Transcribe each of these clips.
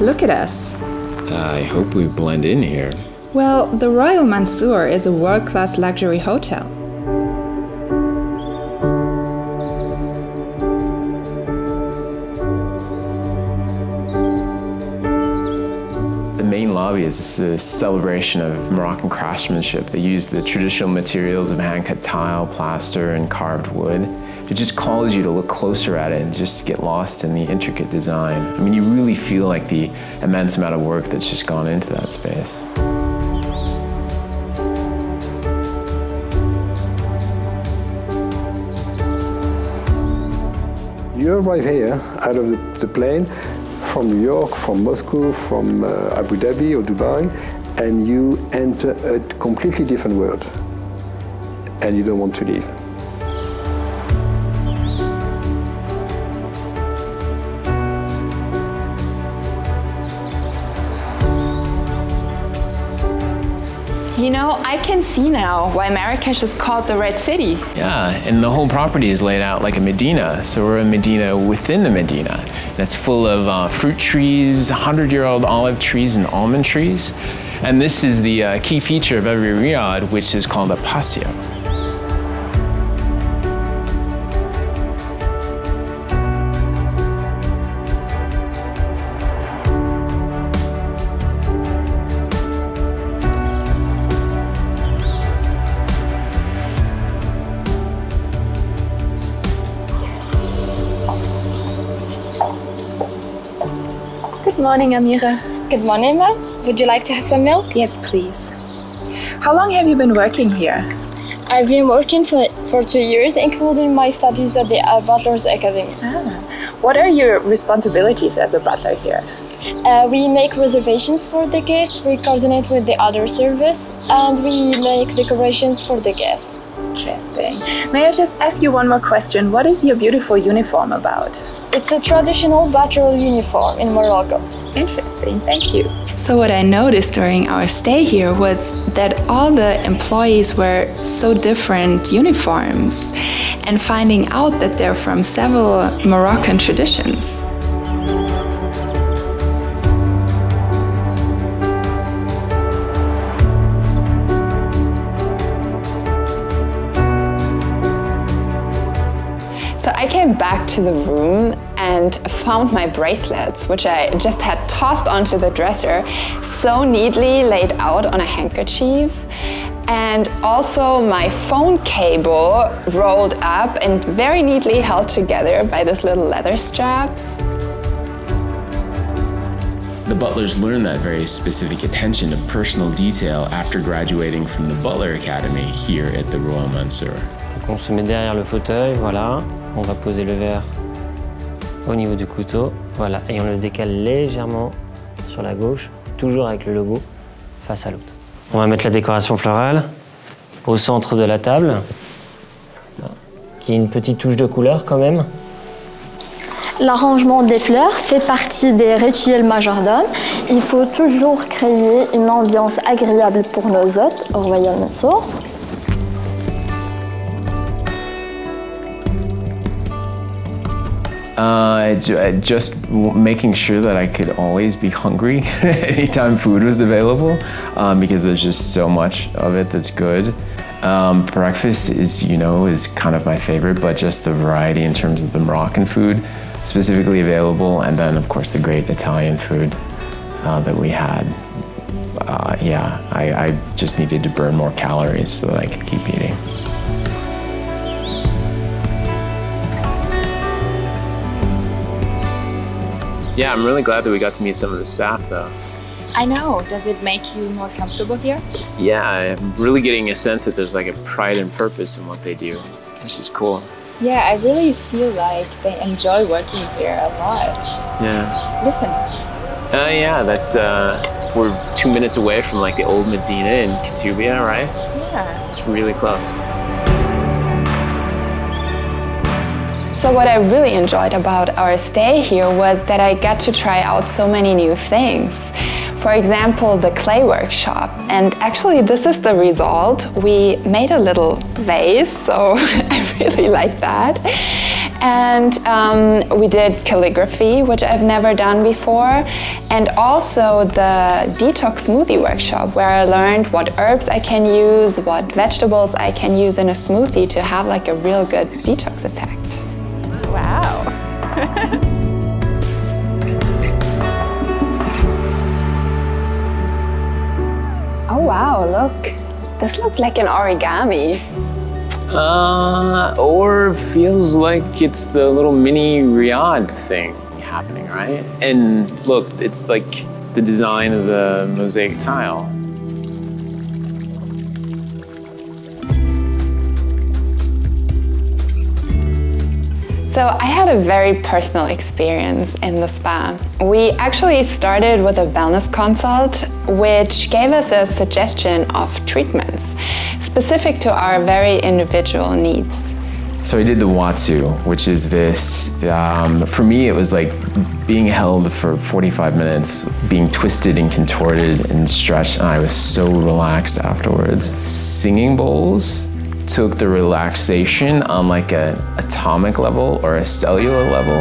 Look at us. I hope we blend in here. Well, the Royal Mansour is a world-class luxury hotel. The main lobby is a celebration of Moroccan craftsmanship. They use the traditional materials of hand-cut tile, plaster, and carved wood. It just calls you to look closer at it and just get lost in the intricate design. I mean, you really feel like the immense amount of work that's just gone into that space. You arrive here out of the plane from New York, from Moscow, from Abu Dhabi or Dubai, and you enter a completely different world, and you don't want to leave. You know, I can see now why Marrakech is called the Red City. Yeah, and the whole property is laid out like a Medina. So we're a Medina within the Medina. That's full of fruit trees, 100-year-old olive trees and almond trees. And this is the key feature of every riad, which is called a patio. Good morning, Amira. Good morning, ma'am. Would you like to have some milk? Yes, please. How long have you been working here? I've been working for 2 years, including my studies at the Butler Academy. Ah. What are your responsibilities as a butler here? We make reservations for the guests, we coordinate with the other service, and we make decorations for the guests. Interesting. May I just ask you one more question? What is your beautiful uniform about? It's a traditional butler uniform in Morocco. Interesting, thank you. So what I noticed during our stay here was that all the employees wear so different uniforms, and finding out that they're from several Moroccan traditions. So I came back to the room and found my bracelets, which I just had tossed onto the dresser, so neatly laid out on a handkerchief. And also my phone cable rolled up and very neatly held together by this little leather strap. The butlers learned that very specific attention to personal detail after graduating from the Butler Academy here at the Royal Mansour. On se met derrière le fauteuil, voilà. On va poser le verre au niveau du couteau, voilà, et on le décale légèrement sur la gauche, toujours avec le logo face à l'autre. On va mettre la décoration florale au centre de la table, qui est une petite touche de couleur quand même. L'arrangement des fleurs fait partie des rituels majordomes. Il faut toujours créer une ambiance agréable pour nos hôtes au Royal Mansour. Just making sure that I could always be hungry anytime food was available, because there's just so much of it that's good. Breakfast is, you know, is kind of my favorite, but just the variety in terms of the Moroccan food specifically available, and then of course the great Italian food that we had. Yeah, I just needed to burn more calories so that I could keep eating. Yeah, I'm really glad that we got to meet some of the staff, though. I know. Does it make you more comfortable here? Yeah, I'm really getting a sense that there's like a pride and purpose in what they do, which is cool. Yeah, I really feel like they enjoy working here a lot. Yeah. Listen. Yeah, that's, we're 2 minutes away from like the old Medina in Koutoubia, right? Yeah. It's really close. So what I really enjoyed about our stay here was that I got to try out so many new things. For example, the clay workshop. And actually, this is the result. We made a little vase, so I really like that. And we did calligraphy, which I've never done before, and also the detox smoothie workshop, where I learned what herbs I can use, what vegetables I can use in a smoothie to have like a real good detox effect. Wow. Oh wow, look, this looks like an origami. Or feels like it's the little mini riad thing happening, right? And look, it's like the design of the mosaic tile. So I had a very personal experience in the spa. We actually started with a wellness consult, which gave us a suggestion of treatments specific to our very individual needs. So I did the watsu, which is this, for me it was like being held for 45 minutes, being twisted and contorted and stretched, and I was so relaxed afterwards. Singing bowls took the relaxation on like an atomic level or a cellular level.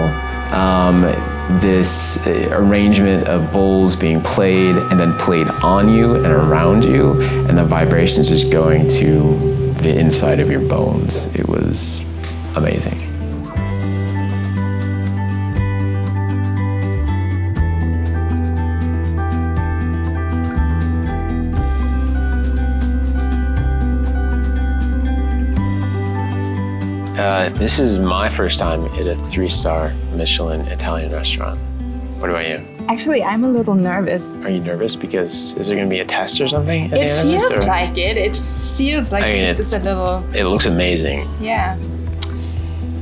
This arrangement of bowls being played and then played on you and around you, and the vibrations just going to the inside of your bones. It was amazing. This is my first time at a 3-star Michelin Italian restaurant. What about you? Actually, I'm a little nervous. Are you nervous because is there going to be a test or something? It feels like it. It feels like it's a little... It looks amazing. Yeah.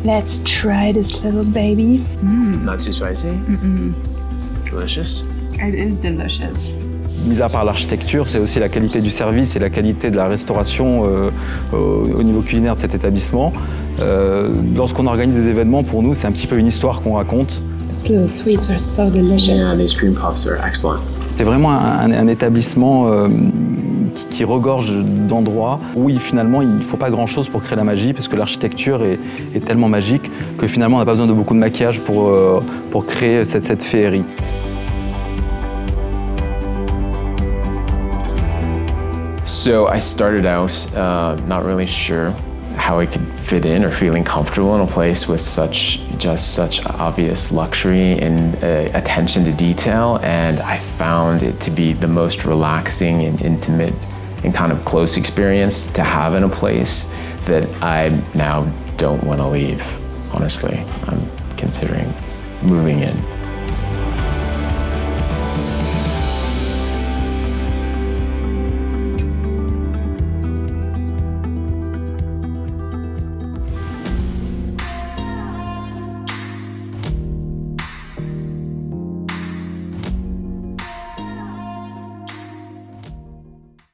Let's try this little baby. Mm. Not too spicy? Mm-mm. Delicious? It is delicious. Mis à part l'architecture, c'est aussi la qualité du service et la qualité de la restauration au niveau culinaire de cet établissement. Lorsqu'on organise des événements, pour nous, c'est un petit peu une histoire qu'on raconte. Those little sweets are so delicious. Yeah, these cream puffs are excellent. C'est vraiment un établissement qui regorge d'endroits où finalement il ne faut pas grand chose pour créer la magie, parce que l'architecture est tellement magique que finalement on n'a pas besoin de beaucoup de maquillage pour créer cette féerie. So I started out not really sure how I could fit in or feeling comfortable in a place with such obvious luxury and attention to detail, and I found it to be the most relaxing and intimate and kind of close experience to have in a place that I now don't want to leave. Honestly, I'm considering moving in.